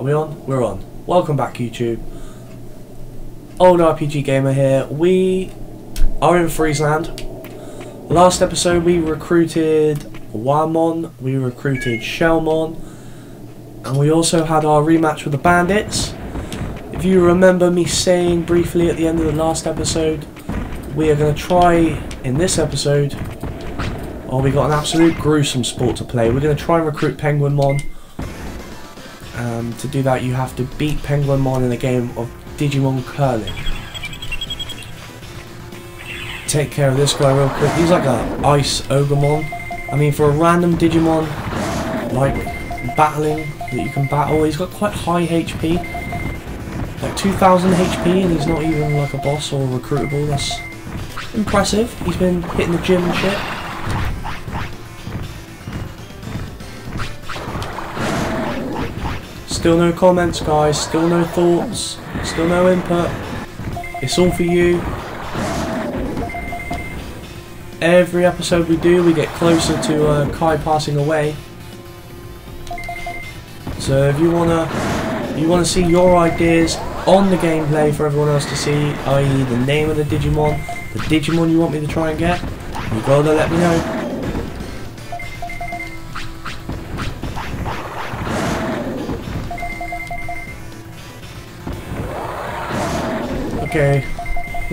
Are we on? We're on. Welcome back, YouTube. Old RPG Gamer here. We are in Friesland. Last episode we recruited Wamon, we recruited Shellmon, and we also had our rematch with the bandits. If you remember me saying briefly at the end of the last episode, we are going to try in this episode, oh, we got an absolute gruesome sport to play. We're going to try and recruit Penguinmon. To do that, you have to beat Penguinmon in a game of Digimon Curling. Take care of this guy real quick. He's like a Ice Ogremon. I mean, for a random Digimon, like, battling, that you can battle, he's got quite high HP. Like 2,000 HP, and he's not even like a boss or recruitable. That's impressive. He's been hitting the gym and shit. Still no comments, guys, still no thoughts, still no input. It's all for you. Every episode we do, we get closer to Kai passing away. So if you wanna see your ideas on the gameplay for everyone else to see, i.e. the name of the Digimon you want me to try and get, you gotta let me know. Okay,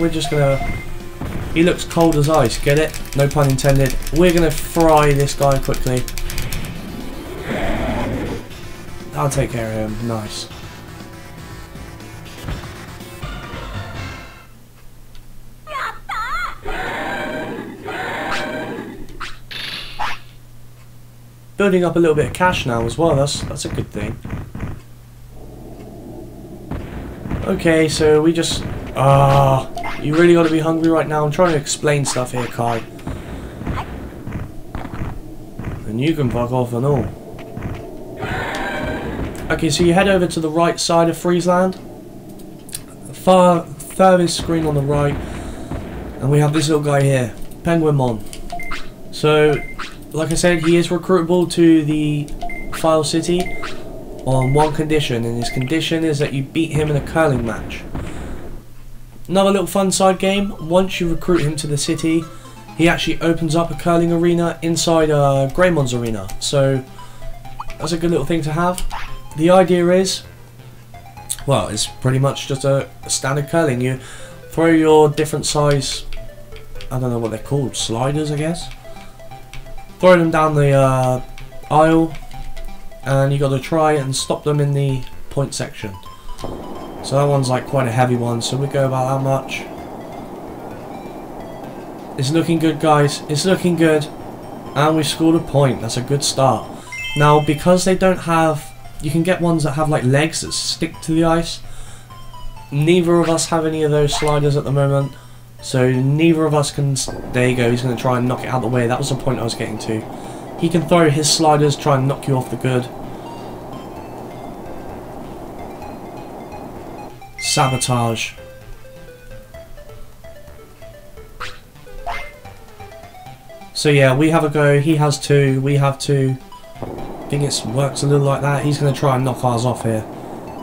we're just gonna, he looks cold as ice, get it? No pun intended. We're gonna fry this guy quickly. I'll take care of him, nice. Building up a little bit of cash now as well, that's a good thing. Okay, so we just... you really got to be hungry right now. I'm trying to explain stuff here, Kai. And you can fuck off and all. Okay, so you head over to the right side of Friesland. Far furthest screen on the right. And we have this little guy here. Penguinmon. So, like I said, he is recruitable to the File City on one condition. And his condition is that you beat him in a curling match. Another little fun side game, once you recruit him to the city, he actually opens up a curling arena inside Greymon's arena. So, that's a good little thing to have. The idea is, well, it's pretty much just a standard curling. You throw your different size, I don't know what they're called, sliders I guess. Throw them down the aisle, and you got to try and stop them in the point section. So that one's like quite a heavy one, so we go about that much. It's looking good, guys. It's looking good. And we scored a point. That's a good start. Now, because they don't have... You can get ones that have like legs that stick to the ice. Neither of us have any of those sliders at the moment. So neither of us can... There you go. He's going to try and knock it out of the way. That was the point I was getting to. He can throw his sliders, try and knock you off the good. Sabotage. So yeah, we have a go. He has two. We have two. I think it works a little like that. He's going to try and knock ours off here.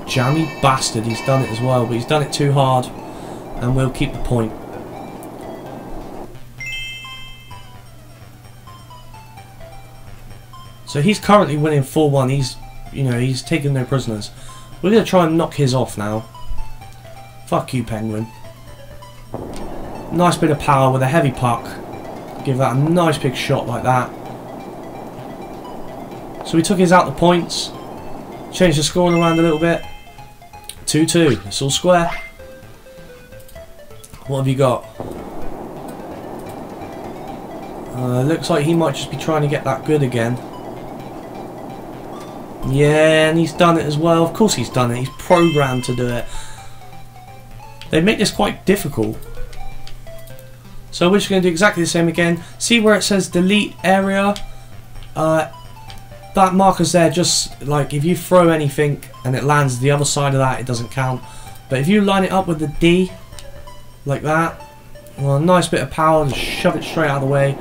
Jammy bastard. He's done it as well, but he's done it too hard. And we'll keep the point. So he's currently winning 4-1. He's, you know, he's taking no prisoners. We're going to try and knock his off now. Fuck you, Penguin. Nice bit of power with a heavy puck. Give that a nice big shot like that. So we took his out the points. Changed the scoring around a little bit. 2-2. It's all square. What have you got? Looks like he might just be trying to get that good again. Yeah, and he's done it as well. Of course he's done it. He's programmed to do it. They make this quite difficult. So we're just going to do exactly the same again. See where it says delete area? That marker's there just like if you throw anything and it lands the other side of that, it doesn't count. But if you line it up with the D, like that, well, a nice bit of power, just shove it straight out of the way.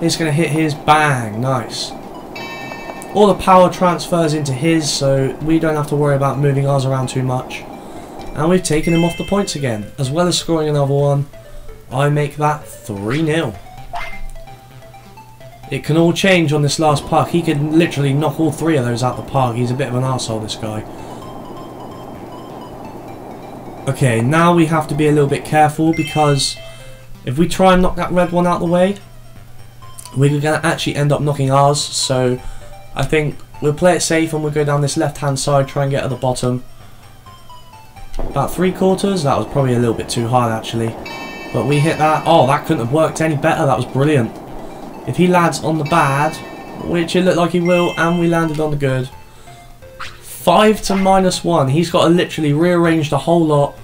It's going to hit his bang, nice. All the power transfers into his, so we don't have to worry about moving ours around too much. And we've taken him off the points again. As well as scoring another one, I make that 3-0. It can all change on this last park. He could literally knock all three of those out the park. He's a bit of an arsehole, this guy. Okay, now we have to be a little bit careful, because if we try and knock that red one out the way, we're going to actually end up knocking ours. So I think we'll play it safe and we'll go down this left-hand side, try and get at the bottom. About three quarters. That was probably a little bit too hard, actually. But we hit that. Oh, that couldn't have worked any better. That was brilliant. If he lands on the bad, which it looked like he will, and we landed on the good. 5 to -1. He's got to literally rearrange the whole lot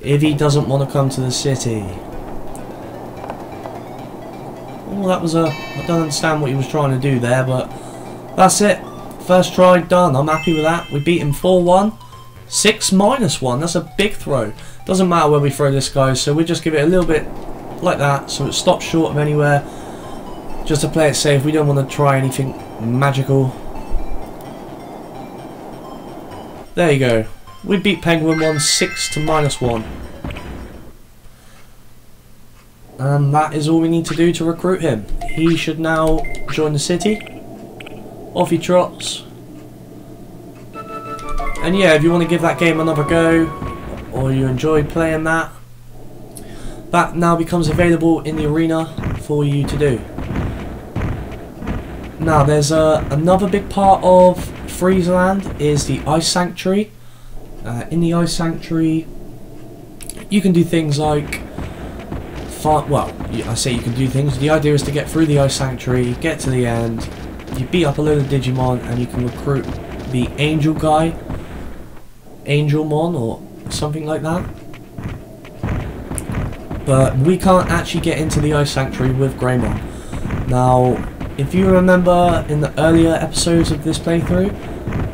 if he doesn't want to come to the city. Oh, that was a... I don't understand what he was trying to do there, but... That's it. First try, done. I'm happy with that. We beat him 4-1. 6 -1. That's a big throw. Doesn't matter where we throw this guy, so we just give it a little bit like that, so it stops short of anywhere. Just to play it safe. We don't want to try anything magical. There you go. We beat Penguinmon 6 to -1. And that is all we need to do to recruit him. He should now join the city. Off he trots. And yeah, if you want to give that game another go, or you enjoy playing that, that now becomes available in the arena for you to do. Now there's another big part of Friesland is the Ice Sanctuary. In the Ice Sanctuary you can do things like, well, I say you can do things, the idea is to get through the Ice Sanctuary, get to the end, you beat up a load of Digimon, and you can recruit the Angel guy, Angelmon or something like that. But we can't actually get into the Ice Sanctuary with Greymon. Now, if you remember in the earlier episodes of this playthrough,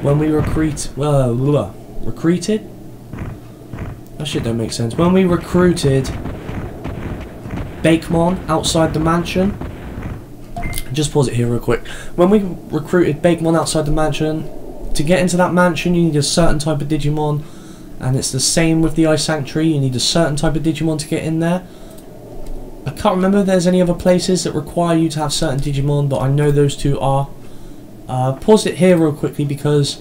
when we recruited? That shit don't make sense. When we recruited Bakemon outside the mansion, just pause it here real quick. When we recruited Bakemon outside the mansion, to get into that mansion you need a certain type of Digimon, and it's the same with the Ice Sanctuary, you need a certain type of Digimon to get in there. I can't remember if there's any other places that require you to have certain Digimon, but I know those two are. Pause it here real quickly because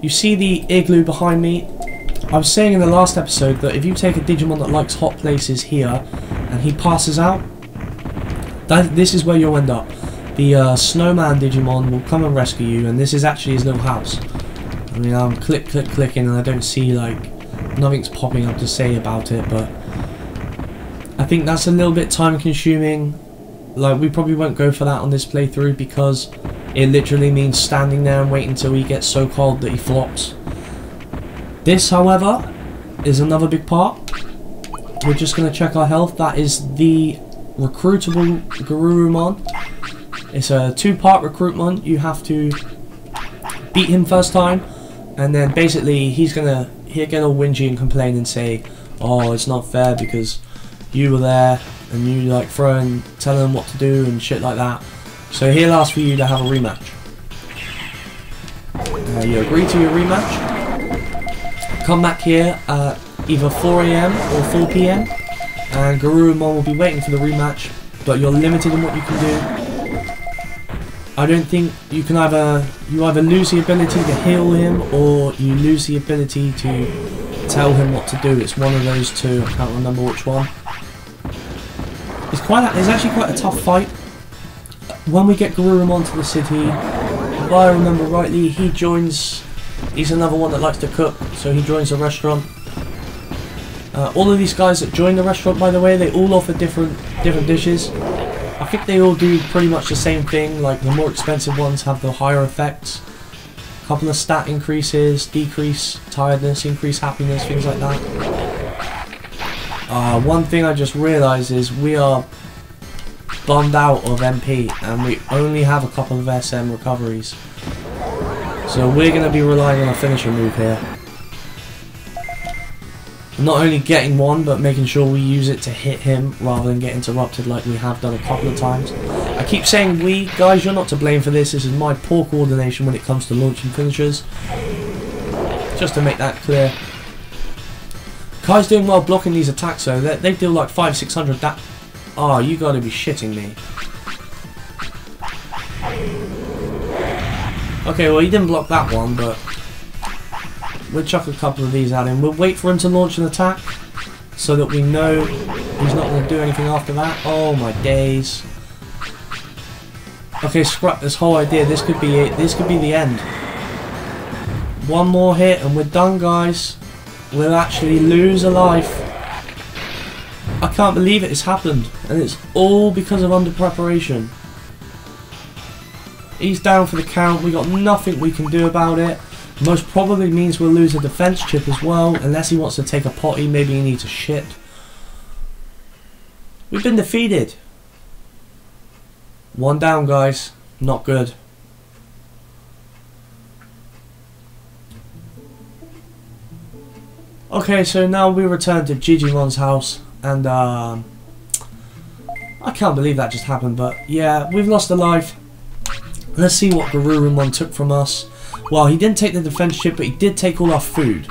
you see the igloo behind me. I was saying in the last episode that if you take a Digimon that likes hot places here and he passes out, this is where you'll end up. The snowman Digimon will come and rescue you, and this is actually his little house. I mean, I'm clicking and I don't see, like, nothing's popping up to say about it, but I think that's a little bit time consuming. Like, we probably won't go for that on this playthrough because it literally means standing there and waiting until he gets so cold that he flops. This, however, is another big part. We're just going to check our health. That is the recruitable Garurumon. It's a two-part recruitment. You have to beat him first time, and then basically he'll get all whingy and complain and say, "Oh, it's not fair because you were there and you like telling him what to do and shit like that." So he'll ask for you to have a rematch. You agree to your rematch. Come back here at either 4 AM or 4 PM, and Garurumon will be waiting for the rematch. But you're limited in what you can do. I don't think you can either lose the ability to heal him, or you lose the ability to tell him what to do. It's one of those two. I can't remember which one. It's actually quite a tough fight. When we get Garurumon to the city, if I remember rightly, he joins. He's another one that likes to cook, so he joins a restaurant. All of these guys that join the restaurant, by the way, they all offer different dishes. I think they all do pretty much the same thing, like the more expensive ones have the higher effects. A couple of stat increases, decrease tiredness, increase happiness, things like that. One thing I just realised is we are bummed out of MP and we only have a couple of SM recoveries. So we're going to be relying on a finishing move here. not only getting one, but making sure we use it to hit him rather than get interrupted like we have done a couple of times. I keep saying we, guys, you're not to blame for this. This is my poor coordination when it comes to launching finishers. Just to make that clear. Kai's doing well blocking these attacks though. They deal like 500–600 that. Oh, you gotta be shitting me. Okay, well he didn't block that one, but we'll chuck a couple of these at him. We'll wait for him to launch an attack so that we know he's not going to do anything after that. Oh my days. Okay, scrap this whole idea. This could be it. This could be the end. One more hit and we're done, guys. We'll actually lose a life. I can't believe it. It's happened. And it's all because of under preparation. He's down for the count. We got nothing we can do about it. Most probably means we'll lose a defense chip as well, unless he wants to take a potty. Maybe he needs a shit. We've been defeated. One down, guys. Not good. Okay, so now we return to Gigimon's house, and I can't believe that just happened, but yeah, we've lost a life. Let's see what Garurumon took from us. Well, he didn't take the defense chip, but he did take all our food.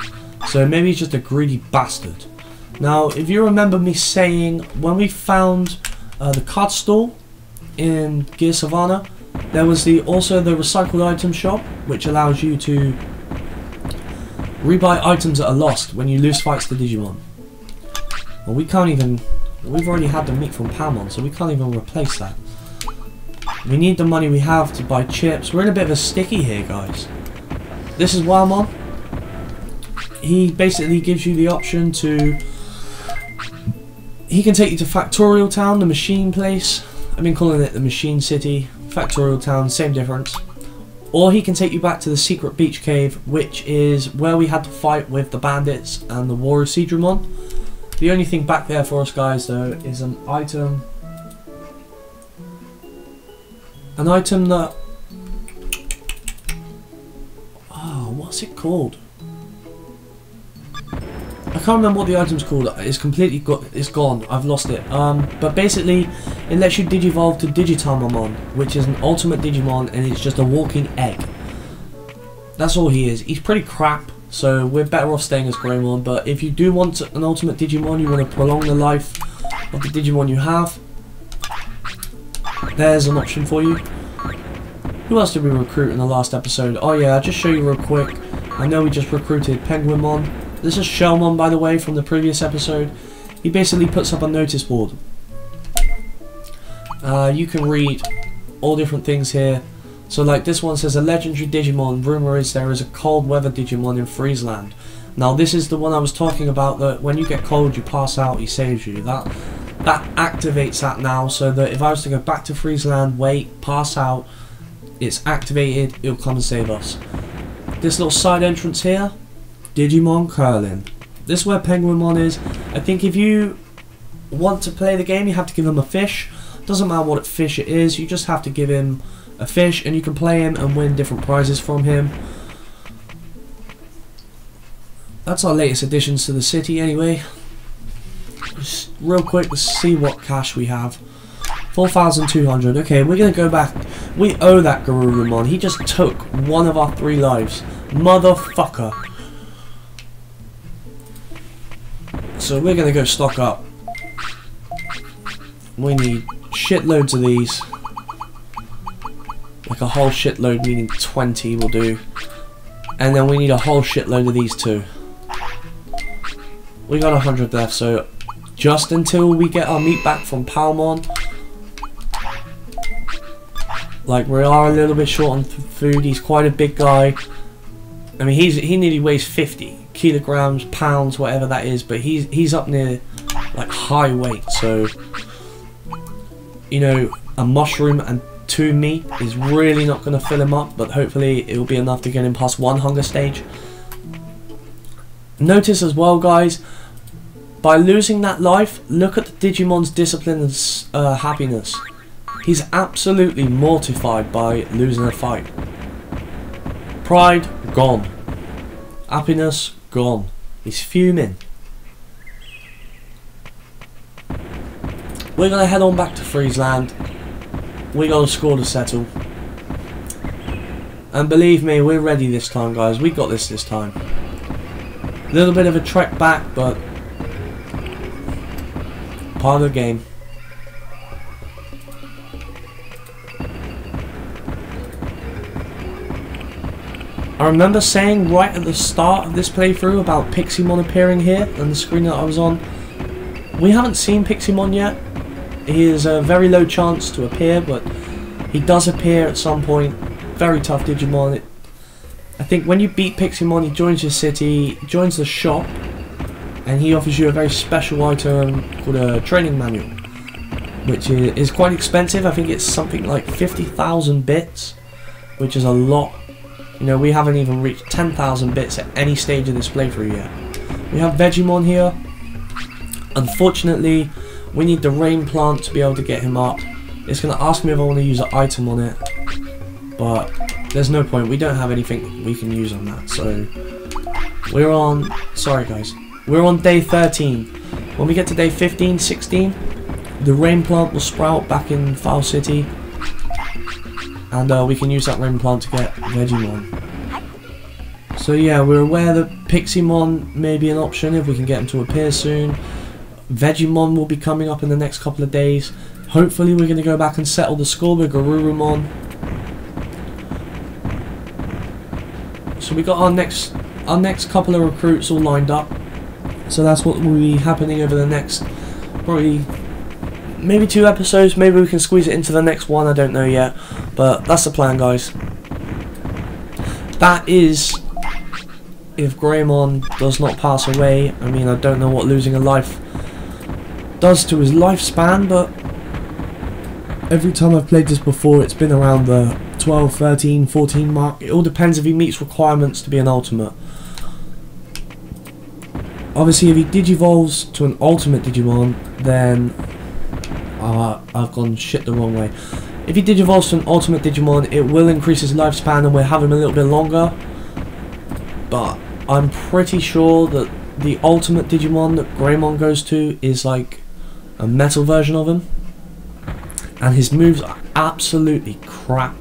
So maybe he's just a greedy bastard. Now, if you remember me saying, when we found the card stall in Gear Savannah, there was also the recycled item shop, which allows you to rebuy items that are lost when you lose fights to Digimon. Well, we can't even... We've already had the meat from Palmon, so we can't even replace that. We need the money we have to buy chips. We're in a bit of a sticky here, guys. This is Wamon. He basically gives you the option to... He can take you to Factorial Town, the machine place. I've been calling it the Machine City. Factorial Town, same difference. Or he can take you back to the Secret Beach Cave, which is where we had to fight with the bandits and the War of Seadramon. The only thing back there for us, guys, though, is an item... An item that... Oh, what's it called? I can't remember what the item's called. It's completely gone. I've lost it. But basically, it lets you digivolve to Digitamamon, which is an ultimate Digimon, and it's just a walking egg. That's all he is. He's pretty crap, so we're better off staying as Greymon. But if you do want an ultimate Digimon, you want to prolong the life of the Digimon you have, there's an option for you. Who else did we recruit in the last episode? Oh yeah, I'll just show you real quick. I know we just recruited Penguinmon. This is Shellmon, by the way, from the previous episode. He basically puts up a notice board. You can read all different things here. So like this one says, a legendary Digimon. Rumor is there is a cold weather Digimon in Friesland. Now this is the one I was talking about, that when you get cold you pass out, he saves you. That activates that now, so that if I was to go back to Friesland, wait, pass out, it's activated, it'll come and save us. This little side entrance here, Digimon Curling. This is where Penguinmon is. I think if you want to play the game, you have to give him a fish. Doesn't matter what fish it is, you just have to give him a fish and you can play him and win different prizes from him. That's our latest additions to the city anyway. Just real quick, let's see what cash we have. 4,200. Okay, we're going to go back. We owe that Garurumon. He just took one of our 3 lives. Motherfucker. So we're going to go stock up. We need shitloads of these. Like a whole shitload, meaning 20 will do. And then we need a whole shitload of these too. We got 100 left, so... Just until we get our meat back from Palmon. Like, we are a little bit short on food. He's quite a big guy. I mean, he nearly weighs 50 kilograms, pounds, whatever that is. But he's up near, like, high weight. So, you know, a mushroom and 2 meat is really not going to fill him up. But hopefully it will be enough to get him past 1 hunger stage. Notice as well, guys... By losing that life, look at the Digimon's discipline and happiness. He's absolutely mortified by losing a fight. Pride, gone. Happiness, gone. He's fuming. We're going to head on back to Friesland. We're going to score to settle. And believe me, we're ready this time, guys. We got this time. A little bit of a trek back, but part of the game. I remember saying right at the start of this playthrough about Pixiemon appearing here and the screen that I was on. We haven't seen Pixiemon yet. He is a very low chance to appear, but he does appear at some point. Very tough Digimon. I think when you beat Pixiemon, he joins your city, joins the shop, and he offers you a very special item called a training manual, which is quite expensive. I think it's something like 50,000 bits, which is a lot. You know, we haven't even reached 10,000 bits at any stage of this playthrough yet. We have Vegemon here. Unfortunately, we need the rain plant to be able to get him up. It's going to ask me if I want to use an item on it, but there's no point. We don't have anything we can use on that, so we're on... Sorry, guys. We're on day 13. When we get to day 15, 16, the rain plant will sprout back in Foul City. And we can use that rain plant to get Vegemon. So yeah, we're aware that Pixiemon may be an option if we can get him to appear soon. Vegemon will be coming up in the next couple of days. Hopefully we're going to go back and settle the score with Garurumon. So we got our next couple of recruits all lined up. So that's what will be happening over the next probably... maybe 2 episodes, maybe we can squeeze it into the next one, I don't know yet. But that's the plan, guys. That is if Greymon does not pass away. I mean, I don't know what losing a life does to his lifespan, but every time I've played this before, it's been around the 12, 13, 14 mark. It all depends if he meets requirements to be an ultimate. Obviously, if he digivolves to an ultimate Digimon, then... I've gone shit the wrong way. If he digivolves to an ultimate Digimon, it will increase his lifespan and we'll have him a little bit longer. But I'm pretty sure that the ultimate Digimon that Greymon goes to is like a metal version of him. And his moves are absolutely crap.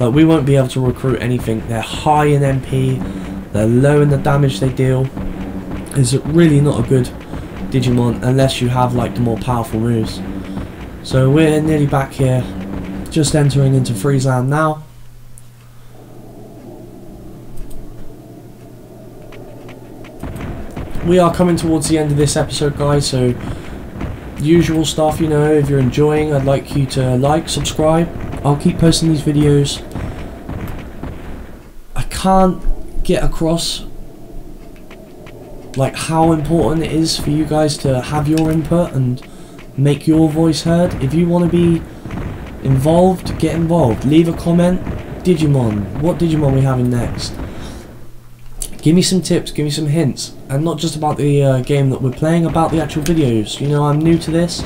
Like, we won't be able to recruit anything. They're high in MP, they're low in the damage they deal. It's really not a good Digimon unless you have like the more powerful moves. So we're nearly back here, just entering into Friesland now. We are coming towards the end of this episode, guys, so usual stuff, you know, if you're enjoying, I'd like you to like, subscribe. I'll keep posting these videos. I can't get across like how important it is for you guys to have your input and make your voice heard. If you want to be involved, get involved. Leave a comment. Digimon. What Digimon we having next? Give me some tips. Give me some hints. And not just about the game that we're playing, about the actual videos. You know, I'm new to this.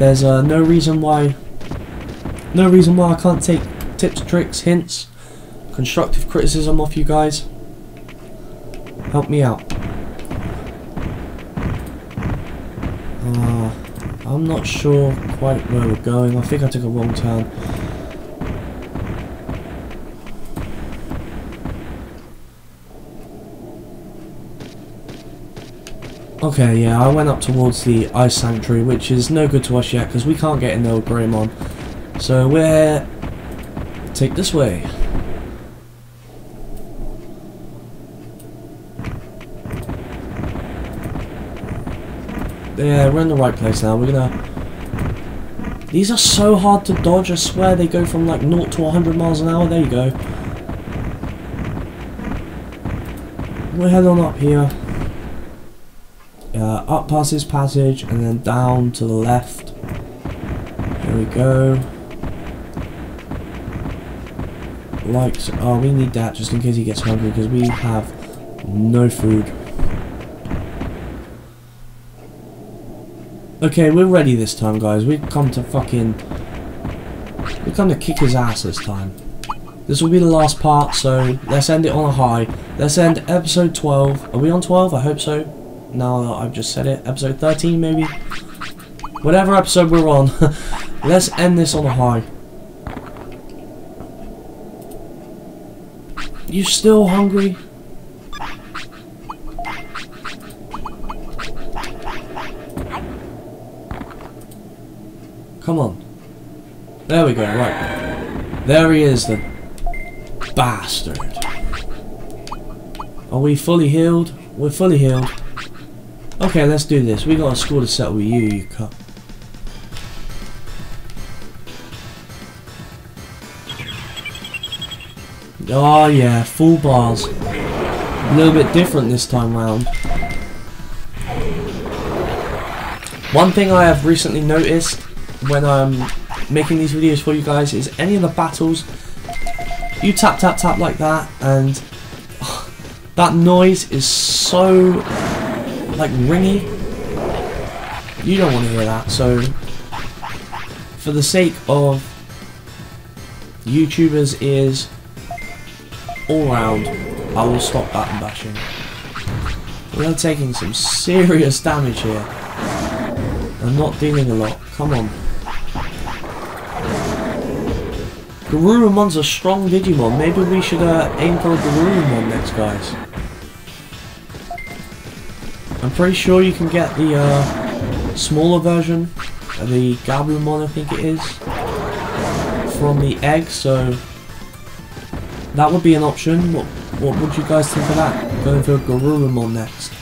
There's no reason why I can't take tips, tricks, hints, constructive criticism off you guys. Help me out. I'm not sure quite where we're going. I think I took a wrong turn. Okay, yeah, I went up towards the Ice Sanctuary, which is no good to us yet because we can't get in the old Greymon. So we're... take this way. Yeah, we're in the right place now. We're gonna... these are so hard to dodge, I swear. They go from like 0 to 100 miles an hour. There you go. We'll head on up here. Up past this passage and then down to the left. There we go. Like so. Oh, we need that just in case he gets hungry because we have no food. Okay, we're ready this time, guys. We've come to kick his ass this time. This will be the last part, so let's end it on a high. Let's end episode 12. Are we on 12? I hope so. Now that I've just said it. Episode 13, maybe? whatever episode we're on, let's end this on a high. You still hungry? Come on. There we go, right. There he is, the bastard. Are we fully healed? We're fully healed. Okay, let's do this. We got a score to settle with you, you cup. Oh yeah, full bars. A little bit different this time round. One thing I have recently noticed when I'm making these videos for you guys is any of the battles, you tap tap tap like that, and that noise is so like ringy. You don't want to hear that. So for the sake of YouTubers' ears all round, I will stop button bashing. We are taking some serious damage here. I'm not dealing a lot. Come on. Garurumon's a strong Digimon. Maybe we should aim for a Garurumon next, guys. I'm pretty sure you can get the smaller version, the Gabumon I think it is, from the egg, so that would be an option. What would you guys think of that? Going for a Garurumon next.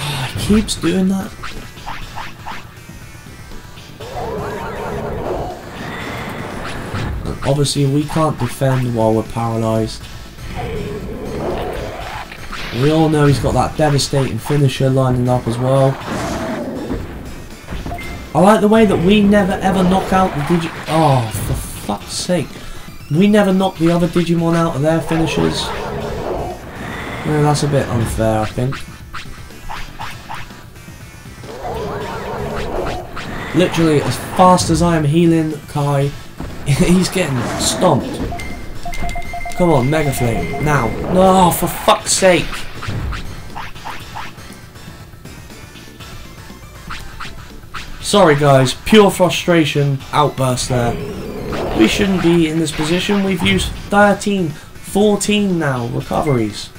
Oh, it keeps doing that. Obviously we can't defend while we're paralysed. We all know he's got that devastating finisher lining up as well. I like the way that we never ever knock out the Digimon. Oh, for fuck's sake. We never knock the other Digimon out of their finishers. Yeah, that's a bit unfair, I think. Literally, as fast as I am healing Kai, he's getting stomped. Come on, Mega Flame. Now. No, for fuck's sake. Sorry guys, pure frustration outburst there. We shouldn't be in this position. We've used 13, 14 now recoveries.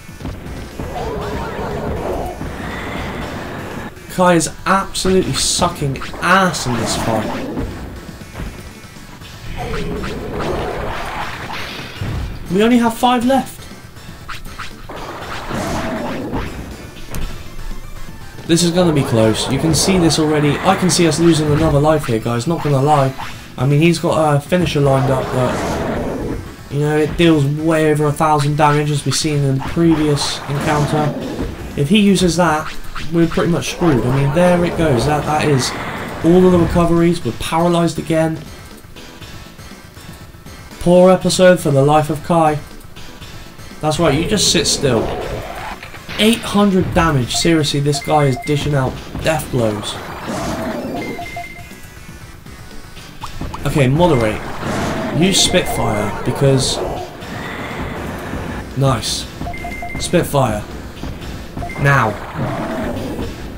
Kai is absolutely sucking ass in this fight. We only have 5 left. This is going to be close. You can see this already. I can see us losing another life here, guys. Not going to lie. I mean, he's got a finisher lined up, but you know, it deals way over 1,000 damage, as we've seen in the previous encounter. If he uses that, we're pretty much screwed. I mean, there it goes. That is all of the recoveries. We're paralysed again. Poor episode for the life of Kai. That's right, you just sit still. 800 damage. Seriously, this guy is dishing out death blows. Okay, moderate. Use Spitfire, because... Nice. Spitfire. Now.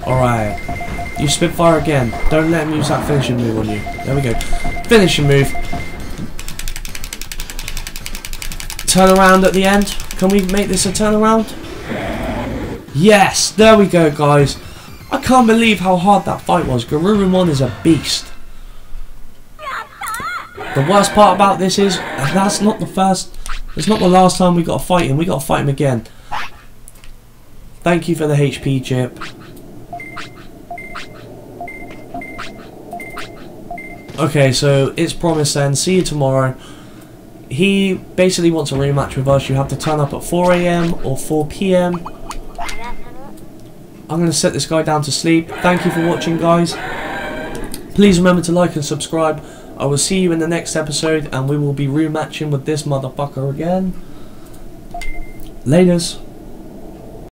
Alright. Use Spitfire again. Don't let him use that finishing move on you. There we go. Finishing move. Turnaround at the end. Can we make this a turnaround? Yes, there we go, guys. I can't believe how hard that fight was. Garurumon is a beast. The worst part about this is that's not the first. It's not the last time we got to fight him. We got to fight him again. Thank you for the HP chip. Okay, so it's promised then. See you tomorrow. He basically wants a rematch with us. You have to turn up at 4 AM or 4 PM. I'm going to set this guy down to sleep. Thank you for watching, guys. Please remember to like and subscribe. I will see you in the next episode, and we will be rematching with this motherfucker again. Laters.